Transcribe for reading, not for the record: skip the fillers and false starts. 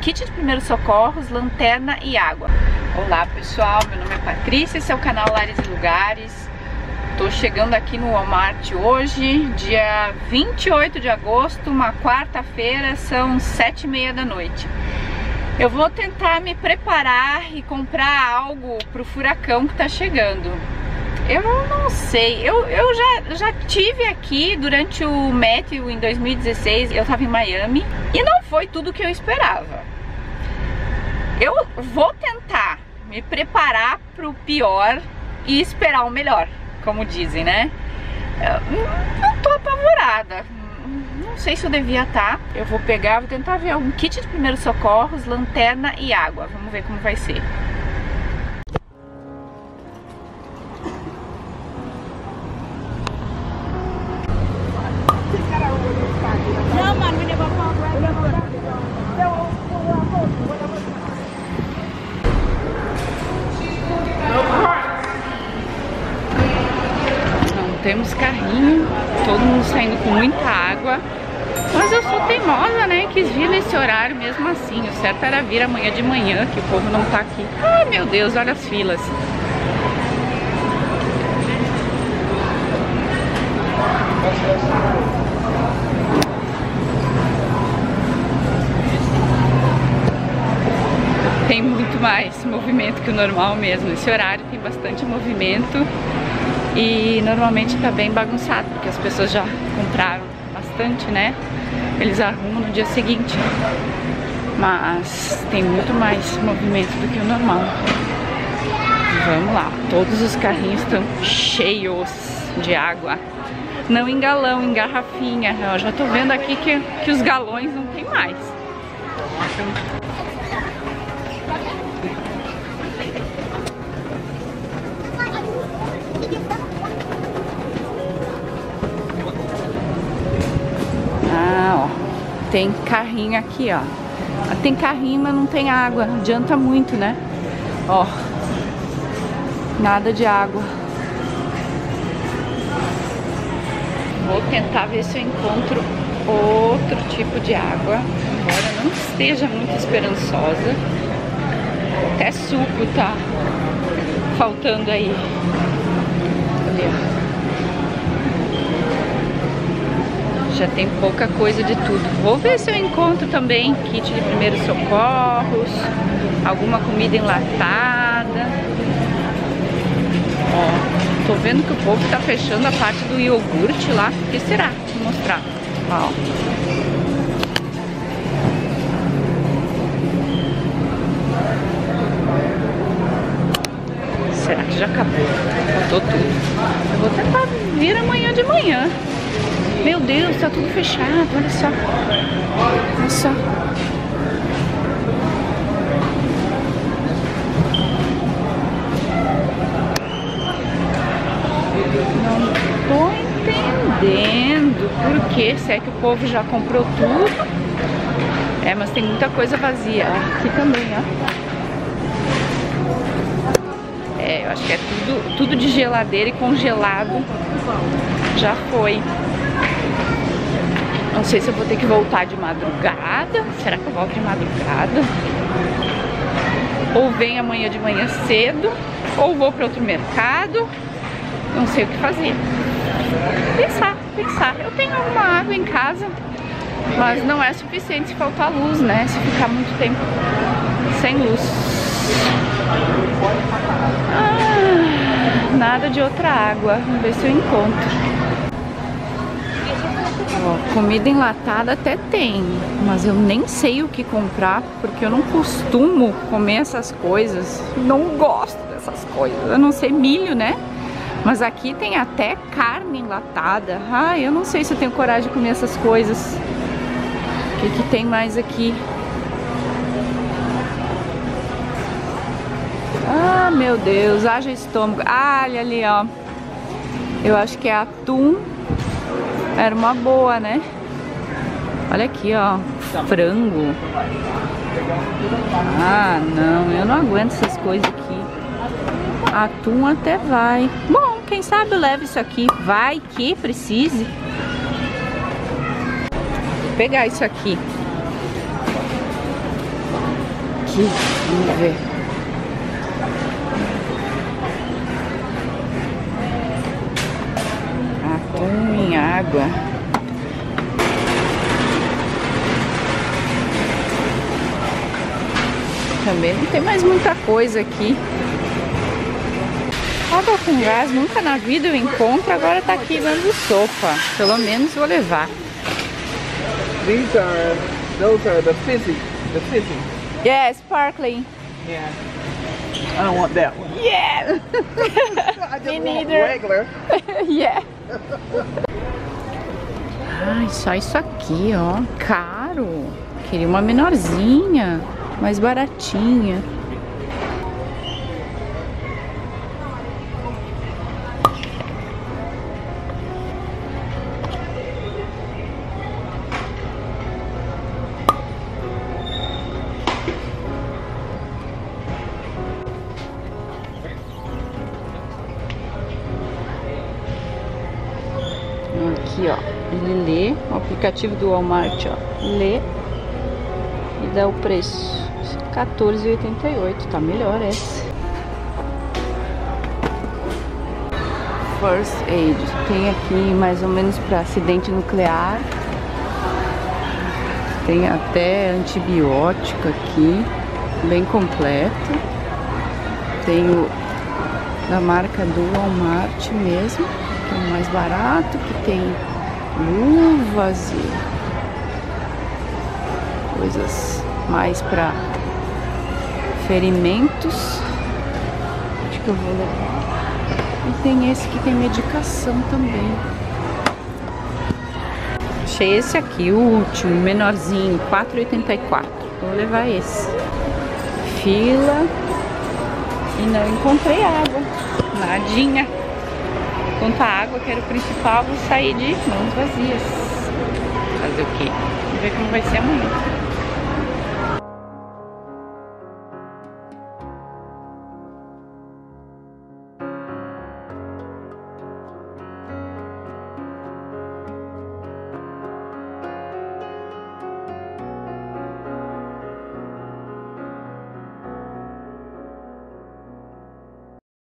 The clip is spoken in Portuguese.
kit de primeiros socorros, lanterna e água. Olá pessoal, meu nome é Patrícia, esse é o canal Lares e Lugares. Tô chegando aqui no Walmart hoje, dia 28 de agosto, uma quarta-feira, são 7h30 da noite. Eu vou tentar me preparar e comprar algo pro furacão que tá chegando. Eu não sei, eu já tive aqui durante o Matthew em 2016, eu tava em Miami e não foi tudo que eu esperava. Eu vou tentar me preparar pro pior e esperar o melhor, como dizem, né? Eu não tô apavorada, não sei se eu devia estar. Eu vou pegar, vou tentar ver um kit de primeiros socorros, lanterna e água. Vamos ver como vai ser. Temos carrinho, todo mundo saindo com muita água, mas eu sou teimosa, né, quis vir nesse horário mesmo assim. O certo era vir amanhã de manhã, que o povo não tá aqui. Ai meu Deus, olha as filas. Tem muito mais movimento que o normal mesmo, esse horário tem bastante movimento. E normalmente tá bem bagunçado, porque as pessoas já compraram bastante, né? Eles arrumam no dia seguinte. Mas tem muito mais movimento do que o normal. Vamos lá, todos os carrinhos estão cheios de água. Não em galão, em garrafinha. Eu já tô vendo aqui que os galões não tem mais. Tem carrinho aqui, ó. Tem carrinho, mas não tem água. Não adianta muito, né? Ó. Nada de água. Vou tentar ver se eu encontro outro tipo de água. Embora não esteja muito esperançosa. Até suco tá faltando aí. Olha. Já tem pouca coisa de tudo. Vou ver se eu encontro também kit de primeiros socorros, alguma comida enlatada. Ó, tô vendo que o povo tá fechando a parte do iogurte lá. O que será? Vou mostrar. Ó. Será que já acabou? Faltou tudo. Eu vou tentar vir amanhã de manhã. Meu Deus, tá tudo fechado, olha só. Olha só. Não tô entendendo por que, se é que o povo já comprou tudo. É, mas tem muita coisa vazia. Aqui também, ó. É, eu acho que é tudo de geladeira e congelado. Já foi. Não sei se eu vou ter que voltar de madrugada. Será que eu volto de madrugada? Ou venho amanhã de manhã cedo, ou vou para outro mercado. Não sei o que fazer. Pensar. Eu tenho alguma água em casa, mas não é suficiente se faltar luz, né? Se ficar muito tempo sem luz. Ah, nada de outra água. Vamos ver se eu encontro. Ó, comida enlatada até tem, mas eu nem sei o que comprar, porque eu não costumo comer essas coisas, não gosto dessas coisas, a não ser milho, né? Mas aqui tem até carne enlatada. Ai, eu não sei se eu tenho coragem de comer essas coisas. O que tem mais aqui? Ah, meu Deus, haja estômago. Ah, olha ali, ó. Eu acho que é atum. Era uma boa, né? Olha aqui, ó. Frango. Ah, não. Eu não aguento essas coisas aqui. Atum até vai. Bom, quem sabe eu levo isso aqui. Vai que precise. Vou pegar isso aqui. aqui, vamos ver. Atum em água. Também não tem mais muita coisa aqui. Água com gás, nunca na vida eu encontro, agora tá aqui dando sopa. Pelo menos vou levar. Those are the fizzy. Yeah, sparkling. Yeah. I don't want that one. Yeah. I just want regular. Yeah. Ai, só isso aqui, ó. Caro. Queria uma menorzinha, mais baratinha. Aqui, ó, ele lê, o aplicativo do Walmart, ó, lê e dá o preço, R$14,88, tá melhor esse. First Aid, tem aqui mais ou menos para acidente nuclear, tem até antibiótico aqui, bem completo, tem o da marca do Walmart mesmo. É mais barato, que tem luvas e coisas mais para ferimentos. Acho que eu vou levar. E tem esse que tem medicação também. Achei esse aqui, o último, menorzinho, R$4,84. Vou levar esse. Fila. E não encontrei água. Nadinha. Quanto à água, que era o principal, vou sair de mãos vazias. Fazer o quê? Vamos ver como vai ser amanhã.